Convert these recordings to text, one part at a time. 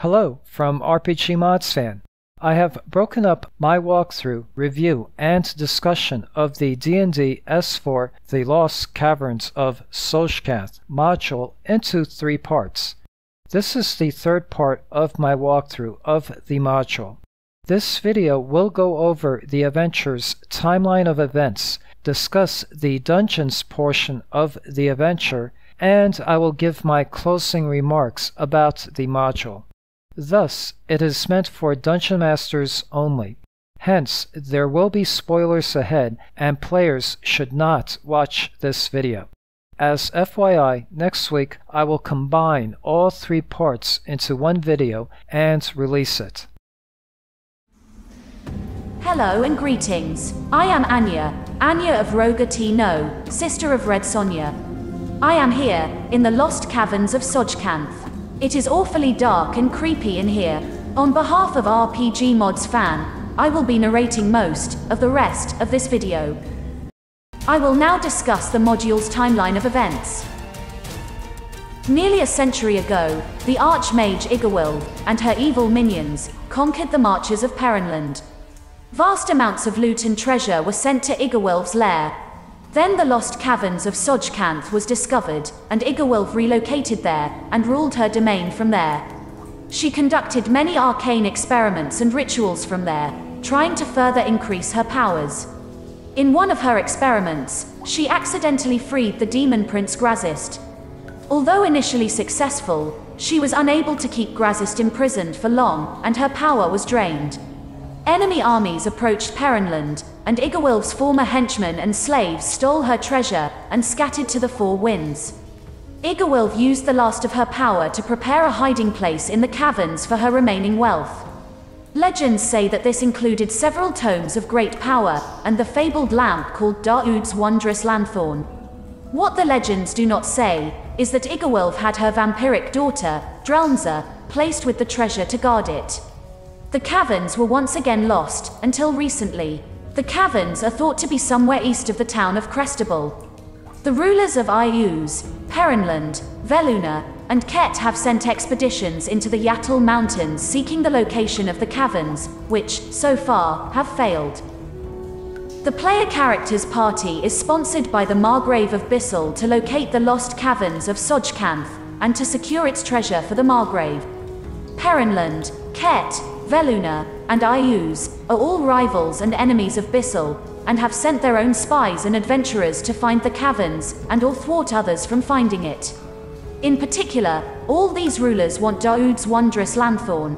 Hello from RPGmodsFan. I have broken up my walkthrough, review, and discussion of the D&D S4 The Lost Caverns of Tsojcanth module into 3 parts. This is the 3rd part of my walkthrough of the module. This video will go over the adventure's timeline of events, discuss the dungeons portion of the adventure, and I will give my closing remarks about the module. Thus, it is meant for Dungeon Masters only. Hence, there will be spoilers ahead and players should not watch this video. As FYI, next week I will combine all 3 parts into one video and release it. Hello and greetings. I am Anya of Rogatino, sister of Red Sonja. I am here, in the Lost Caverns of Tsojcanth. It is awfully dark and creepy in here. On behalf of RPGmodsFan, I will be narrating most of the rest of this video. I will now discuss the module's timeline of events. Nearly a century ago, the Archmage Iggwilv and her evil minions conquered the marches of Perrenland. Vast amounts of loot and treasure were sent to Iggwilv's lair. Then the Lost Caverns of Tsojcanth was discovered, and Iggwilv relocated there, and ruled her domain from there. She conducted many arcane experiments and rituals from there, trying to further increase her powers. In one of her experiments, she accidentally freed the demon prince Graz'zt. Although initially successful, she was unable to keep Graz'zt imprisoned for long, and her power was drained. Enemy armies approached Perrenland, and Iggwilv's former henchmen and slaves stole her treasure and scattered to the 4 winds. Iggwilv used the last of her power to prepare a hiding place in the caverns for her remaining wealth. Legends say that this included several tomes of great power and the fabled lamp called Daoud's wondrous lanthorn. What the legends do not say is that Iggwilv had her vampiric daughter, Drelnza, placed with the treasure to guard it. The caverns were once again lost, until recently. The caverns are thought to be somewhere east of the town of Crestable. The rulers of Iuz, Perrenland, Veluna, and Ket have sent expeditions into the Yattle Mountains seeking the location of the caverns, which, so far, have failed. The player character's party is sponsored by the Margrave of Bissel to locate the Lost Caverns of Tsojcanth, and to secure its treasure for the Margrave. Perrenland, Ket, Veluna, and Iuz are all rivals and enemies of Bissel, and have sent their own spies and adventurers to find the caverns, and or thwart others from finding it. In particular, all these rulers want Daoud's wondrous lanthorn.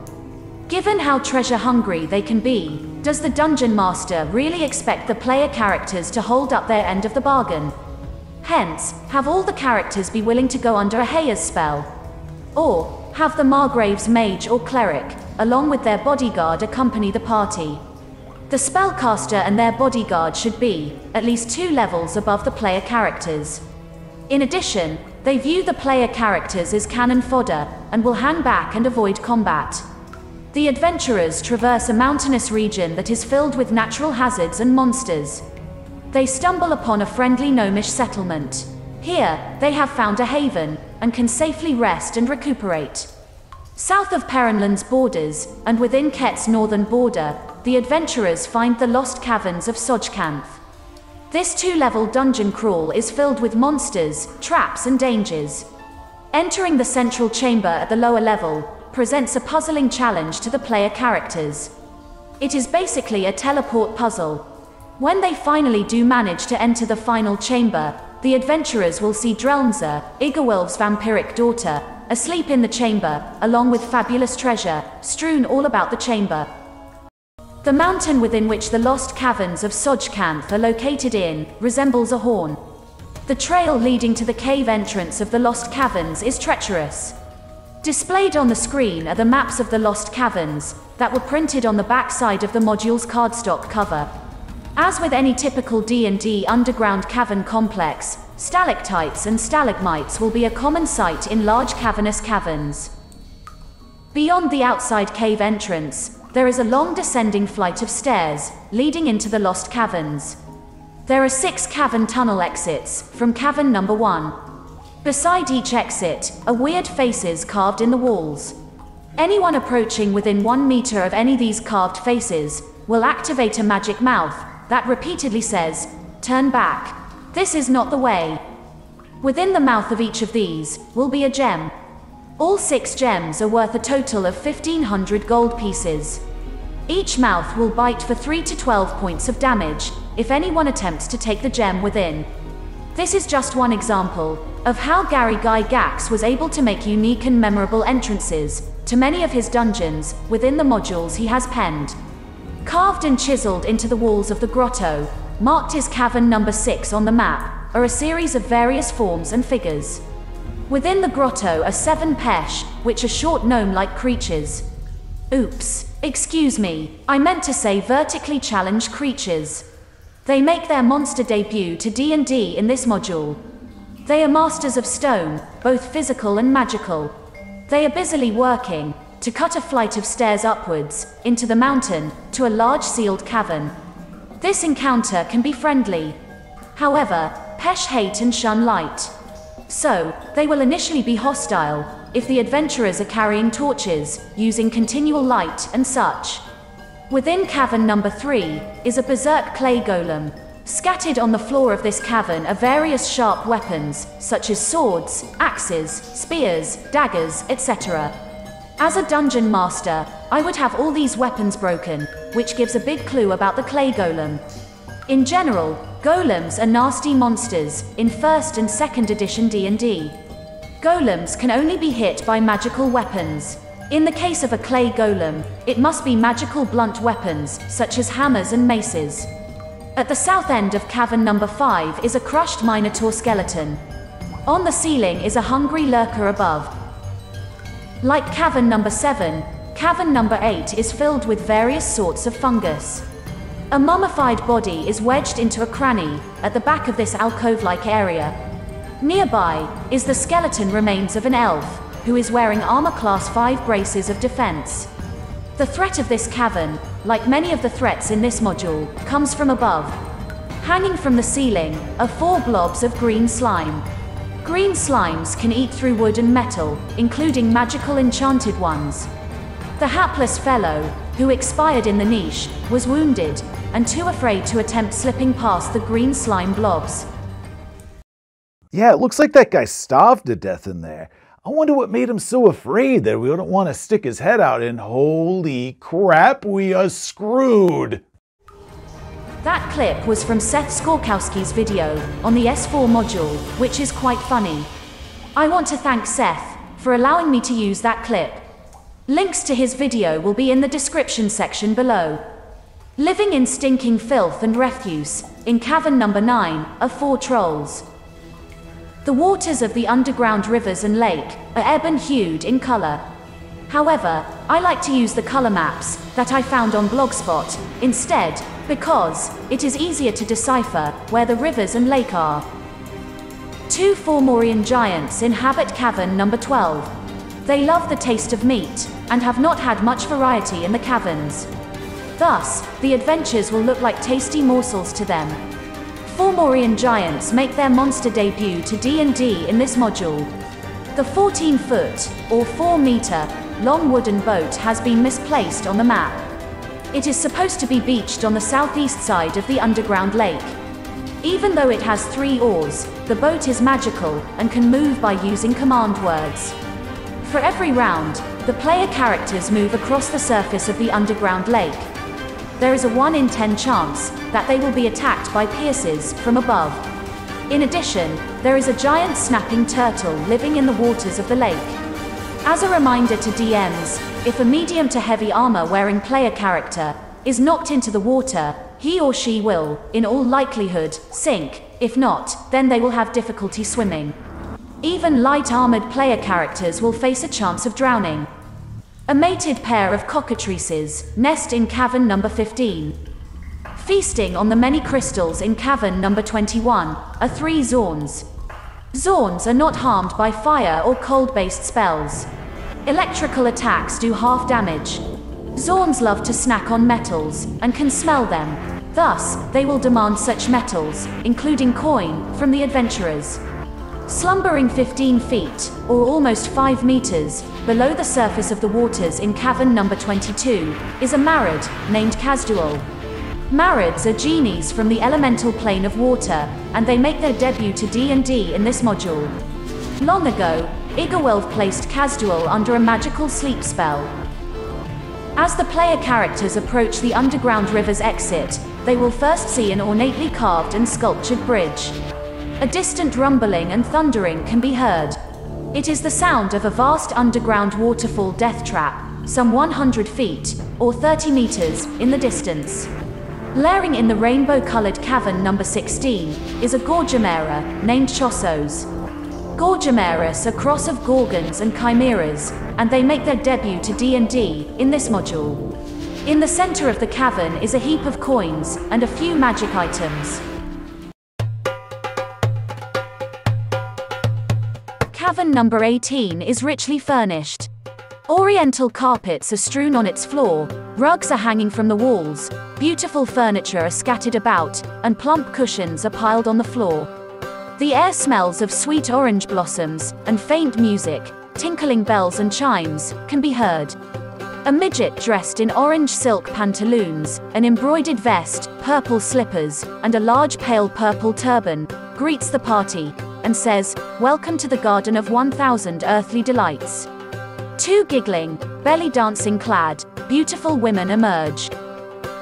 Given how treasure-hungry they can be, does the dungeon master really expect the player characters to hold up their end of the bargain? Hence, have all the characters be willing to go under a Behir's spell? Or, have the Margrave's mage or cleric, along with their bodyguard, accompany the party. The spellcaster and their bodyguard should be at least 2 levels above the player characters. In addition, they view the player characters as cannon fodder, and will hang back and avoid combat. The adventurers traverse a mountainous region that is filled with natural hazards and monsters. They stumble upon a friendly gnomish settlement. Here, they have found a haven, and can safely rest and recuperate. South of Perrenland's borders, and within Ket's northern border, the adventurers find the Lost Caverns of Tsojcanth. This 2-level dungeon crawl is filled with monsters, traps and dangers. Entering the central chamber at the lower level presents a puzzling challenge to the player characters. It is basically a teleport puzzle. When they finally do manage to enter the final chamber, the adventurers will see Drelnza, Iggwilv's vampiric daughter, asleep in the chamber, along with fabulous treasure, strewn all about the chamber. The mountain within which the Lost Caverns of Tsojcanth are located in, resembles a horn. The trail leading to the cave entrance of the Lost Caverns is treacherous. Displayed on the screen are the maps of the Lost Caverns, that were printed on the backside of the module's cardstock cover. As with any typical D&D underground cavern complex, stalactites and stalagmites will be a common sight in large cavernous caverns. Beyond the outside cave entrance, there is a long descending flight of stairs, leading into the Lost Caverns. There are 6 cavern tunnel exits, from cavern number 1. Beside each exit, are weird faces carved in the walls. Anyone approaching within 1 meter of any of these carved faces will activate a magic mouth that repeatedly says, "Turn back. This is not the way." Within the mouth of each of these will be a gem. All 6 gems are worth a total of 1,500 gold pieces. Each mouth will bite for 3 to 12 points of damage if anyone attempts to take the gem within. This is just one example of how Gary Gygax was able to make unique and memorable entrances to many of his dungeons within the modules he has penned. Carved and chiseled into the walls of the grotto, marked as cavern number 6 on the map, are a series of various forms and figures. Within the grotto are 7 Pesh, which are short gnome-like creatures. Oops, excuse me, I meant to say vertically challenged creatures. They make their monster debut to D&D in this module. They are masters of stone, both physical and magical. They are busily working to cut a flight of stairs upwards, into the mountain, to a large sealed cavern. This encounter can be friendly. However, Pesh hate and shun light. So, they will initially be hostile if the adventurers are carrying torches, using continual light and such. Within cavern number 3 is a berserk clay golem. Scattered on the floor of this cavern are various sharp weapons, such as swords, axes, spears, daggers, etc. As a dungeon master, I would have all these weapons broken, which gives a big clue about the clay golem. In general, golems are nasty monsters in 1st and 2nd edition D&D. Golems can only be hit by magical weapons. In the case of a clay golem, it must be magical blunt weapons, such as hammers and maces. At the south end of cavern number 5 is a crushed minotaur skeleton. On the ceiling is a hungry lurker above. Like cavern number 7, cavern number 8 is filled with various sorts of fungus. A mummified body is wedged into a cranny at the back of this alcove-like area. Nearby is the skeleton remains of an elf, who is wearing armor class 5 braces of defense. The threat of this cavern, like many of the threats in this module, comes from above. Hanging from the ceiling are 4 blobs of green slime. Green slimes can eat through wood and metal, including magical enchanted ones. The hapless fellow, who expired in the niche, was wounded, and too afraid to attempt slipping past the green slime blobs. Yeah, it looks like that guy starved to death in there. I wonder what made him so afraid that we don't want to stick his head out, and holy crap, we are screwed! That clip was from Seth Skorkowski's video on the S4 module, which is quite funny. I want to thank Seth for allowing me to use that clip. Links to his video will be in the description section below. Living in stinking filth and refuse, in cavern number 9 are 4 trolls. The waters of the underground rivers and lake are ebb and hued in color. However, I like to use the color maps that I found on Blogspot instead, because it is easier to decipher where the rivers and lake are. 2 Fomorian giants inhabit cavern number 12. They love the taste of meat, and have not had much variety in the caverns. Thus, the adventures will look like tasty morsels to them. Fomorian giants make their monster debut to D&D in this module. The 14-foot, or 4-meter, long wooden boat has been misplaced on the map. It is supposed to be beached on the southeast side of the underground lake. Even though it has 3 oars, the boat is magical, and can move by using command words. For every round, the player characters move across the surface of the underground lake. There is a 1 in 10 chance that they will be attacked by pierces from above. In addition, there is a giant snapping turtle living in the waters of the lake. As a reminder to DMs, if a medium to heavy armor-wearing player character is knocked into the water, he or she will, in all likelihood, sink. If not, then they will have difficulty swimming. Even light-armored player characters will face a chance of drowning. A mated pair of cockatrices nest in cavern number 15. Feasting on the many crystals in cavern number 21 are 3 Zorns. Zorns are not harmed by fire or cold-based spells. Electrical attacks do half damage. Zorns love to snack on metals, and can smell them. Thus, they will demand such metals, including coin, from the adventurers. slumbering 15 feet, or almost 5 meters, below the surface of the waters in cavern number 22, is a Marad, named Kazduel. Marads are genies from the elemental plane of water, and they make their debut to D&D in this module. Long ago, Iggwilv placed Kazduel under a magical sleep spell. As the player characters approach the underground river's exit, they will first see an ornately carved and sculptured bridge. A distant rumbling and thundering can be heard. It is the sound of a vast underground waterfall death trap, some 100 feet, or 30 meters, in the distance. Lairing in the rainbow-colored cavern number 16 is a Gorgamera, named Chossos. Gorgameras are cross of Gorgons and Chimeras, and they make their debut to D&D in this module. In the center of the cavern is a heap of coins and a few magic items. Cavern number 18 is richly furnished. Oriental carpets are strewn on its floor, rugs are hanging from the walls, beautiful furniture are scattered about, and plump cushions are piled on the floor. The air smells of sweet orange blossoms, and faint music, tinkling bells and chimes, can be heard. A midget dressed in orange silk pantaloons, an embroidered vest, purple slippers, and a large pale purple turban, greets the party, and says, "Welcome to the Garden of 1,000 Earthly Delights." Two giggling, belly-dancing clad, beautiful women emerge.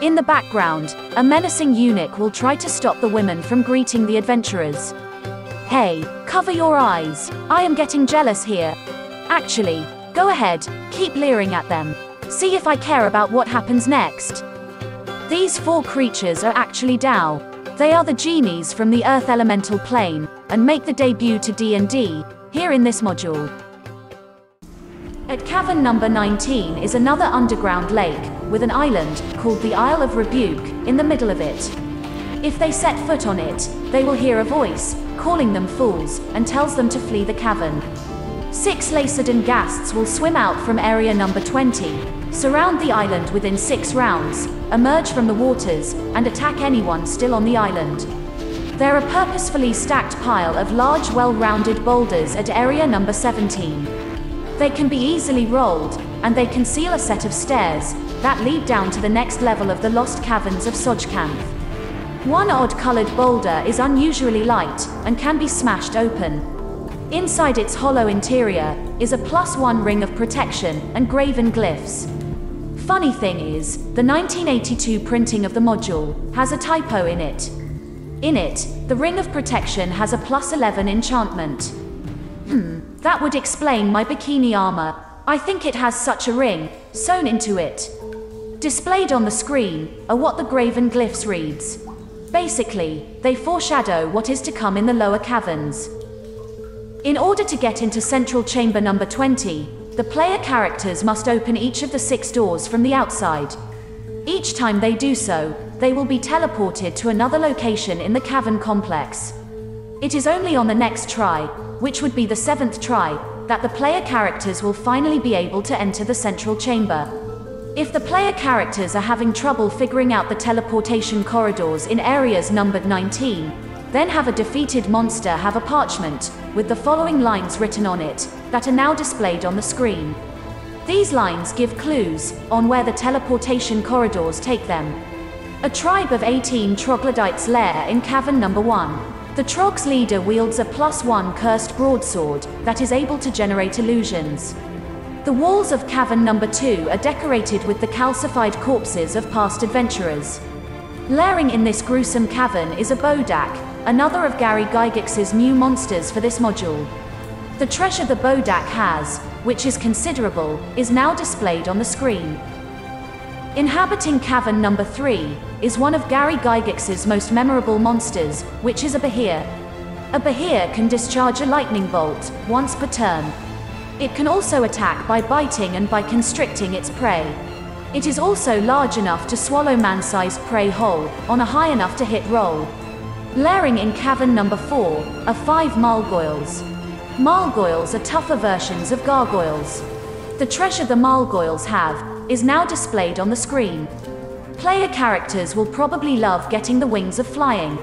In the background, a menacing eunuch will try to stop the women from greeting the adventurers. "Hey, cover your eyes, I am getting jealous here. Actually, go ahead, keep leering at them. See if I care about what happens next." These four creatures are actually Dao. They are the genies from the Earth Elemental Plane, and make the debut to D&D, here in this module. At cavern number 19 is another underground lake, with an island, called the Isle of Rebuke, in the middle of it. If they set foot on it, they will hear a voice, calling them fools, and tells them to flee the cavern. 6 Lacerdan Ghasts will swim out from area number 20, surround the island within 6 rounds, emerge from the waters, and attack anyone still on the island. They're a purposefully stacked pile of large well-rounded boulders at area number 17. They can be easily rolled, and they conceal a set of stairs that lead down to the next level of the Lost Caverns of Tsojcanth. One odd-colored boulder is unusually light, and can be smashed open. Inside its hollow interior is a +1 ring of protection and graven glyphs. Funny thing is, the 1982 printing of the module has a typo in it. In it, the ring of protection has a +11 enchantment. That would explain my bikini armor. I think it has such a ring, sewn into it. Displayed on the screen are what the graven glyphs reads. Basically, they foreshadow what is to come in the lower caverns. In order to get into Central Chamber number 20, the player characters must open each of the 6 doors from the outside. Each time they do so, they will be teleported to another location in the cavern complex. It is only on the next try, which would be the 7th try, that the player characters will finally be able to enter the central chamber. If the player characters are having trouble figuring out the teleportation corridors in areas numbered 19, then have a defeated monster have a parchment, with the following lines written on it, that are now displayed on the screen. These lines give clues on where the teleportation corridors take them. A tribe of 18 troglodytes lair in cavern number 1. The Trog's leader wields a +1 cursed broadsword that is able to generate illusions. The walls of cavern number 2 are decorated with the calcified corpses of past adventurers. Lairing in this gruesome cavern is a Bodak, another of Gary Gygax's new monsters for this module. The treasure the Bodak has, which is considerable, is now displayed on the screen. Inhabiting cavern number 3 is one of Gary Gygax's most memorable monsters, which is a Behir. A Behir can discharge a lightning bolt once per turn. It can also attack by biting and by constricting its prey. It is also large enough to swallow man-sized prey whole on a high enough to hit roll. Lairing in cavern number 4 are 5 Margoyles. Margoyles are tougher versions of gargoyles. The treasure the Margoyles have is now displayed on the screen. Player characters will probably love getting the wings of flying.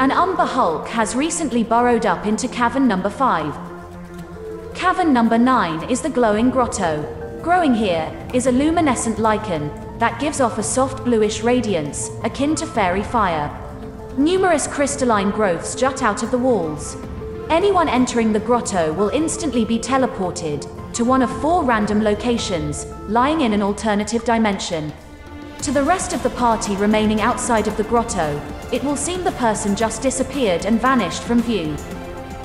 An umber hulk has recently burrowed up into cavern number 5. Cavern number 9 is the glowing grotto. Growing here is a luminescent lichen that gives off a soft bluish radiance, akin to fairy fire. Numerous crystalline growths jut out of the walls. Anyone entering the grotto will instantly be teleported to one of 4 random locations, lying in an alternative dimension. To the rest of the party remaining outside of the grotto, it will seem the person just disappeared and vanished from view.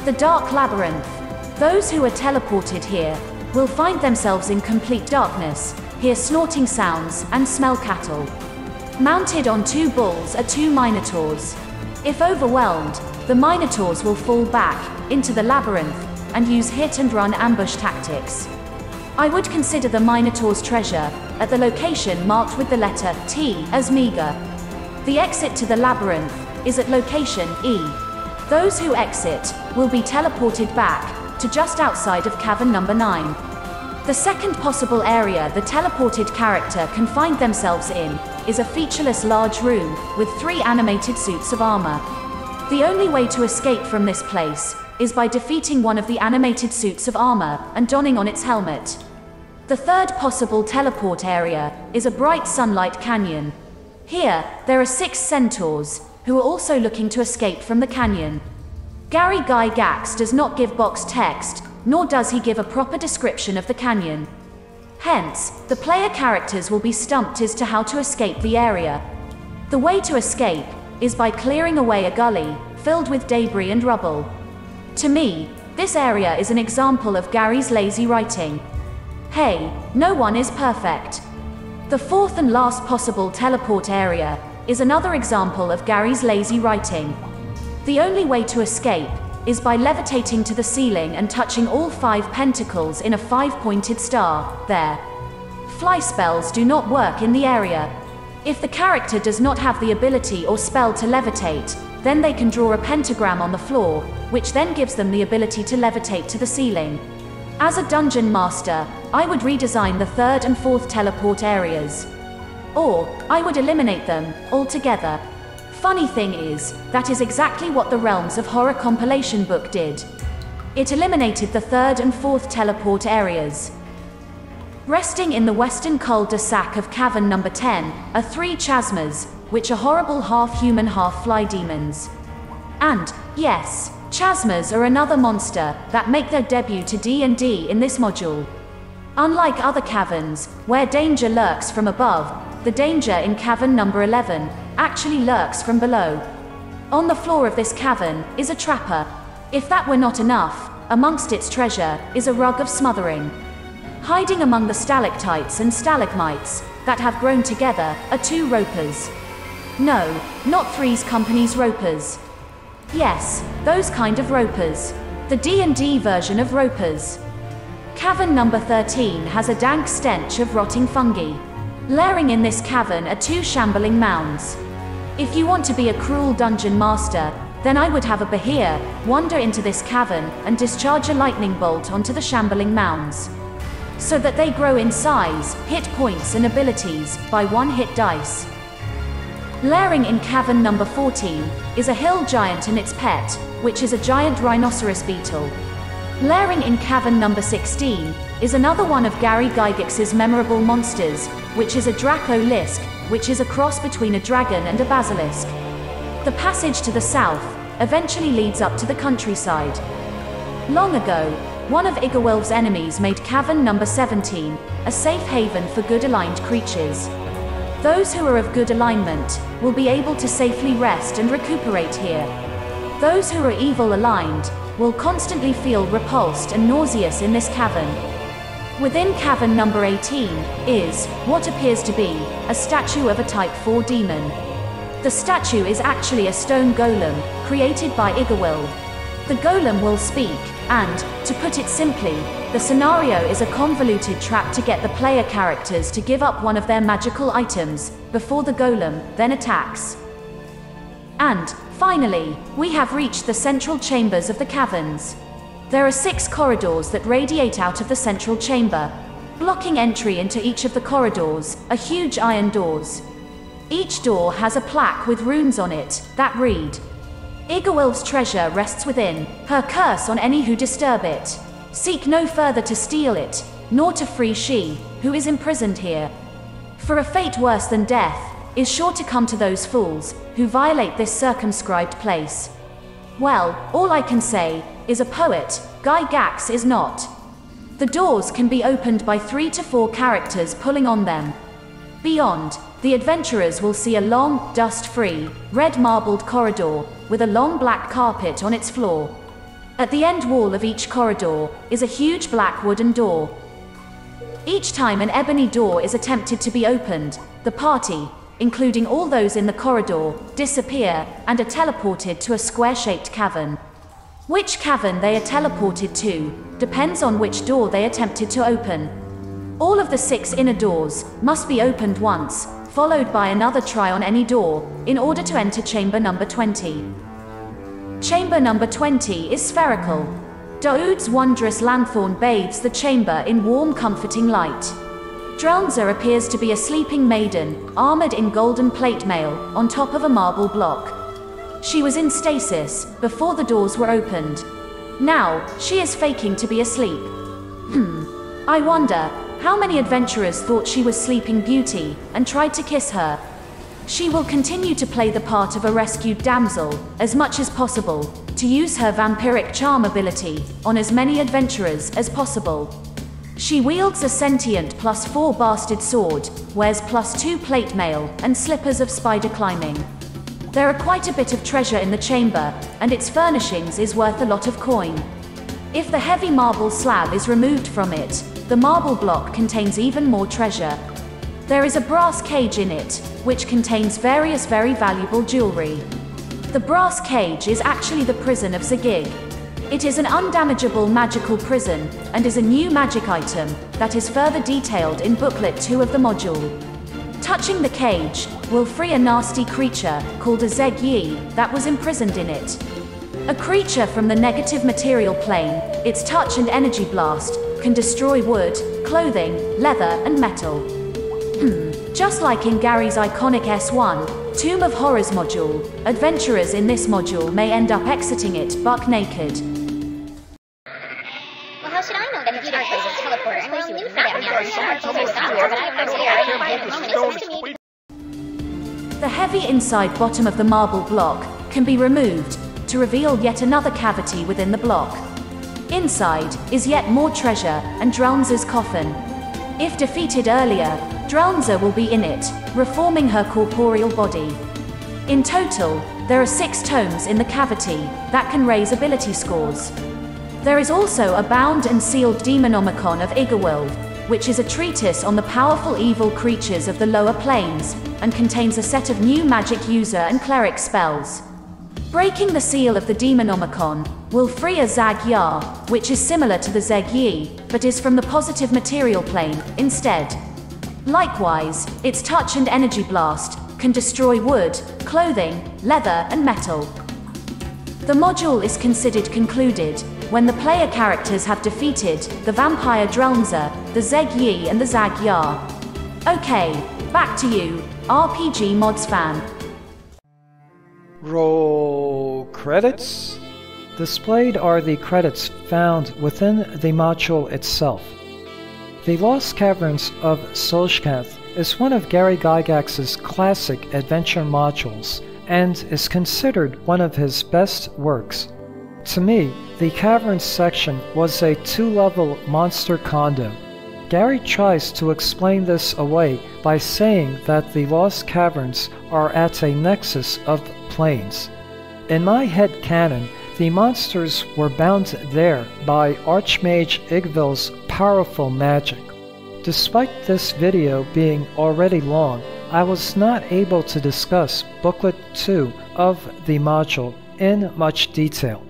The Dark Labyrinth. Those who are teleported here will find themselves in complete darkness, hear snorting sounds, and smell cattle. Mounted on 2 bulls are 2 minotaurs. If overwhelmed, the minotaurs will fall back into the labyrinth and use hit-and-run ambush tactics. I would consider the minotaur's treasure at the location marked with the letter T as meager. The exit to the labyrinth is at location E. Those who exit will be teleported back to just outside of cavern number 9. The second possible area the teleported character can find themselves in is a featureless large room with 3 animated suits of armor. The only way to escape from this place is by defeating one of the animated suits of armor and donning on its helmet. The third possible teleport area is a bright sunlight canyon. Here, there are 6 centaurs, who are also looking to escape from the canyon. Gary Gygax does not give box text, nor does he give a proper description of the canyon. Hence, the player characters will be stumped as to how to escape the area. The way to escape is by clearing away a gully filled with debris and rubble. To me, this area is an example of Gary's lazy writing. Hey, no one is perfect. The fourth and last possible teleport area is another example of Gary's lazy writing. The only way to escape is by levitating to the ceiling and touching all 5 pentacles in a 5-pointed star. There. Fly spells do not work in the area. If the character does not have the ability or spell to levitate, then they can draw a pentagram on the floor, which then gives them the ability to levitate to the ceiling. As a dungeon master, I would redesign the 3rd and 4th teleport areas. Or, I would eliminate them altogether. Funny thing is, that is exactly what the Realms of Horror compilation book did. It eliminated the 3rd and 4th teleport areas. Resting in the western cul-de-sac of cavern number 10 are 3 chasmas, which are horrible half-human half-fly demons. And, yes, chasmas are another monster that make their debut to D&D in this module. Unlike other caverns, where danger lurks from above, the danger in cavern number 11 actually lurks from below. On the floor of this cavern is a trapper. If that were not enough, amongst its treasure is a rug of smothering. Hiding among the stalactites and stalagmites that have grown together are 2 ropers. No, not Three's Company's ropers. Yes, those kind of ropers. The D&D version of ropers. Cavern number 13 has a dank stench of rotting fungi. Lairing in this cavern are 2 shambling mounds. If you want to be a cruel dungeon master, then I would have a Behir wander into this cavern and discharge a lightning bolt onto the shambling mounds, so that they grow in size, hit points and abilities by 1-hit dice. Lairing in cavern number 14 is a hill giant and its pet, which is a giant rhinoceros beetle. Lairing in cavern number 16 is another one of Gary Gygax's memorable monsters, which is a dracolisk, which is a cross between a dragon and a basilisk. The passage to the south eventually leads up to the countryside. Long ago, one of Iggwilv's enemies made cavern number 17 a safe haven for good-aligned creatures. Those who are of good alignment will be able to safely rest and recuperate here. Those who are evil aligned will constantly feel repulsed and nauseous in this cavern. Within cavern number 18 is what appears to be a statue of a type 4 demon. The statue is actually a stone golem created by Iggwilv. The golem will speak, and, to put it simply, the scenario is a convoluted trap to get the player characters to give up one of their magical items before the golem then attacks. And, finally, we have reached the central chambers of the caverns. There are 6 corridors that radiate out of the central chamber. Blocking entry into each of the corridors are huge iron doors. Each door has a plaque with runes on it that read, Iggwilv's treasure rests within, her curse on any who disturb it. Seek no further to steal it, nor to free she, who is imprisoned here. For a fate worse than death is sure to come to those fools who violate this circumscribed place. Well, all I can say is a poet, Gygax is not. The doors can be opened by 3 to 4 characters pulling on them. Beyond, the adventurers will see a long, dust-free, red-marbled corridor with a long black carpet on its floor. At the end wall of each corridor is a huge black wooden door. Each time an ebony door is attempted to be opened, the party, including all those in the corridor, disappear and are teleported to a square-shaped cavern. Which cavern they are teleported to depends on which door they attempted to open. All of the 6 inner doors must be opened once, followed by another try on any door, in order to enter chamber number 20. Chamber number 20 is spherical. Daoud's wondrous lanthorn bathes the chamber in warm, comforting light. Drelnza appears to be a sleeping maiden, armored in golden plate mail, on top of a marble block. She was in stasis before the doors were opened. Now, she is faking to be asleep. I wonder how many adventurers thought she was Sleeping Beauty and tried to kiss her. She will continue to play the part of a rescued damsel as much as possible, to use her vampiric charm ability on as many adventurers as possible. She wields a sentient +4 bastard sword, wears +2 plate mail, and slippers of spider climbing. There are quite a bit of treasure in the chamber, and its furnishings is worth a lot of coin. If the heavy marble slab is removed from it, the marble block contains even more treasure. There is a brass cage in it, which contains various very valuable jewelry. The brass cage is actually the prison of Zag-Yar. It is an undamageable magical prison, and is a new magic item that is further detailed in Booklet 2 of the module. Touching the cage will free a nasty creature called a Zag-Yar that was imprisoned in it. A creature from the negative material plane, its touch and energy blast can destroy wood, clothing, leather, and metal. Just like in Gary's iconic S1 Tomb of Horrors module, adventurers in this module may end up exiting it buck naked. The heavy inside bottom of the marble block can be removed to reveal yet another cavity within the block. Inside is yet more treasure and Drelnza's coffin. If defeated earlier, Drelnza will be in it, reforming her corporeal body. In total, there are 6 tomes in the cavity that can raise ability scores. There is also a bound and sealed Demonomicon of Iggwilv, which is a treatise on the powerful evil creatures of the lower planes, and contains a set of new magic user and cleric spells. Breaking the seal of the Demonomicon will free a Zag-Yar, which is similar to the Zag-Yar, but is from the positive material plane instead. Likewise, its touch and energy blast can destroy wood, clothing, leather, and metal. The module is considered concluded when the player characters have defeated the vampire Drelnza, the Zag-Yar, and the Zag-Yar. Okay, back to you, RPG Mods fan. Roll credits. Displayed are the credits found within the module itself. The Lost Caverns of Tsojcanth is one of Gary Gygax's classic adventure modules, and is considered one of his best works. To me, the caverns section was a 2-level monster condo. Gary tries to explain this away by saying that the Lost Caverns are at a nexus of planes. In my head canon, the monsters were bound there by Archmage Iggwilv's powerful magic. Despite this video being already long, I was not able to discuss Booklet 2 of the module in much detail.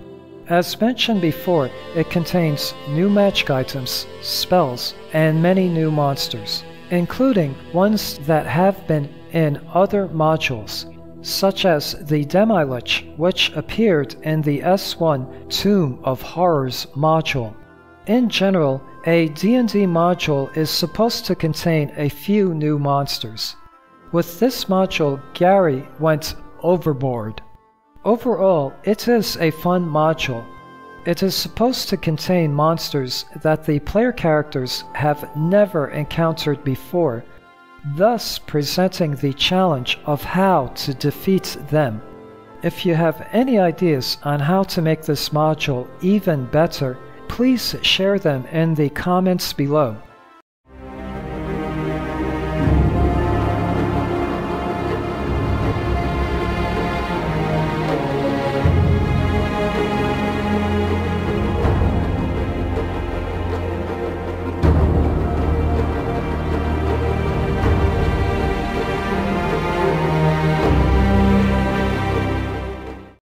As mentioned before, it contains new magic items, spells, and many new monsters, including ones that have been in other modules, such as the Demi-Lich, which appeared in the S1 Tomb of Horrors module. In general, a D&D module is supposed to contain a few new monsters. With this module, Gary went overboard. Overall, it is a fun module. It is supposed to contain monsters that the player characters have never encountered before, thus presenting the challenge of how to defeat them. If you have any ideas on how to make this module even better, please share them in the comments below.